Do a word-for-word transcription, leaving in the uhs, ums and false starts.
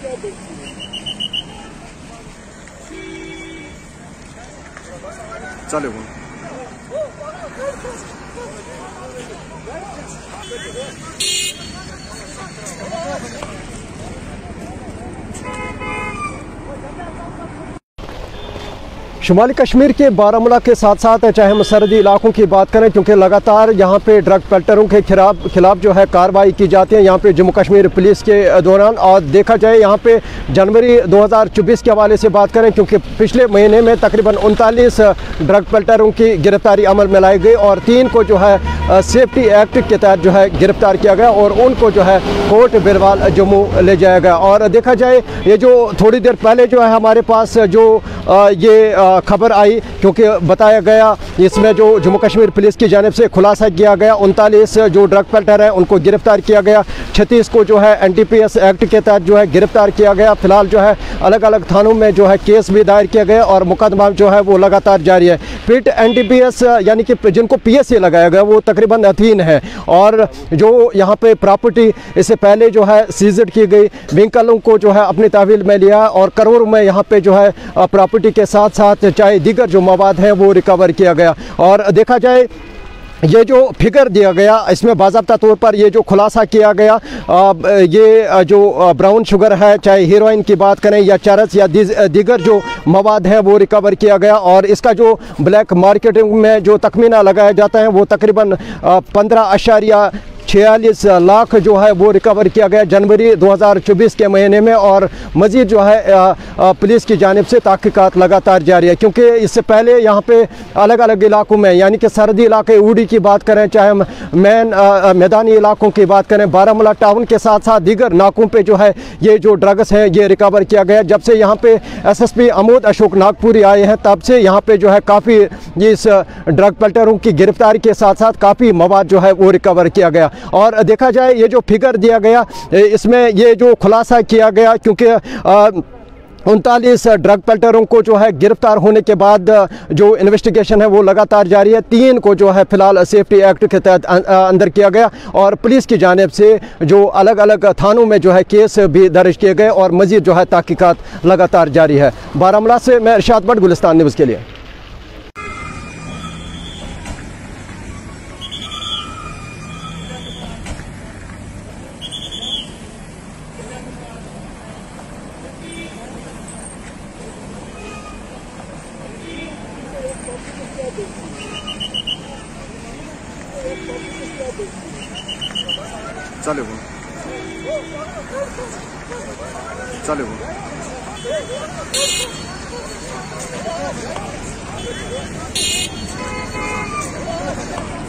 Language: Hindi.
क्या देखती है? चलो शुमाली कश्मीर के बारामुला के साथ साथ चाहे हम सरहदी इलाकों की बात करें, क्योंकि लगातार यहाँ पे ड्रग पेल्टरों के खिलाफ खिलाफ जो है कार्रवाई की जाती है यहाँ पे जम्मू कश्मीर पुलिस के दौरान। और देखा जाए यहाँ पे जनवरी दो हज़ार चौबीस के हवाले से बात करें, क्योंकि पिछले महीने में तकरीबन उनतालीस ड्रग पेल्टरों की गिरफ्तारी अमल में लाई गई और तीन को जो है सेफ्टी एक्ट के तहत जो है गिरफ्तार किया गया और उनको जो है कोर्ट बिरवाल जम्मू ले जाया गया। और देखा जाए ये जो थोड़ी देर पहले जो है हमारे पास जो ये खबर आई, क्योंकि बताया गया इसमें जो जम्मू कश्मीर पुलिस की जानिब से खुलासा किया गया उनतालीस जो ड्रग पेल्टर हैं उनको गिरफ्तार किया गया, छत्तीस को जो है N D P S act के तहत जो है गिरफ्तार किया गया। फिलहाल जो है अलग अलग थानों में जो है केस भी दायर किया गया और मुकदमा जो है वो लगातार जारी है। PIT N D P S यानी कि जिनको पी एस ए लगाया गया वो तकरीबन तीन है और जो यहाँ पे प्रॉपर्टी इससे पहले जो है सीजड की गई, विंकलों को जो है अपनी तहवील में लिया और करोड़ में यहाँ पे जो है प्रॉपर्टी के साथ साथ चाहे दीगर जो मवाद हैं वो रिकवर किया गया। और देखा जाए ये जो फिगर दिया गया इसमें बाज़ाब्ता तौर पर ये जो खुलासा किया गया आ, ये जो ब्राउन शुगर है, चाहे हीरोइन की बात करें या चरस या दीगर जो मवाद है वो रिकवर किया गया। और इसका जो ब्लैक मार्केटिंग में जो तखमीना लगाया जाता है वो तकरीबन पंद्रह अशारिया छियालीस लाख जो है वो रिकवर किया गया जनवरी दो हज़ार चौबीस के महीने में। और मज़ीद जो है पुलिस की जानिब से तहक़ीक़ात लगातार जारी है, क्योंकि इससे पहले यहाँ पे अलग अलग इलाकों में यानी कि सरहदी इलाके उड़ी की बात करें, चाहे मैन मैदानी इलाकों की बात करें, बारामूला टाउन के साथ साथ दीगर नाकों पे जो है ये जो ड्रग्स हैं ये रिकवर किया गया। जब से यहाँ पे S S P Amod Ashok Nagpuri आए हैं तब से यहाँ पर जो है काफ़ी इस ड्रग पेल्टरों की गिरफ्तारी के साथ साथ काफ़ी मवाद जो है वो रिकवर किया गया। और देखा जाए ये जो फिगर दिया गया इसमें ये जो खुलासा किया गया, क्योंकि उनतालीस ड्रग पेल्टरों को जो है गिरफ्तार होने के बाद जो इन्वेस्टिगेशन है वो लगातार जारी है। तीन को जो है फिलहाल सेफ्टी एक्ट के तहत अंदर किया गया और पुलिस की जानिब से जो अलग अलग थानों में जो है केस भी दर्ज किए गए और मज़ीद जो है तहकीकात लगातार जारी है। बारामूला से मैं इरशाद भट्ट, गुलिस्तान न्यूज़ के लिए। चलो चलो